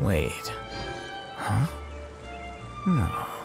Wait. Huh? No.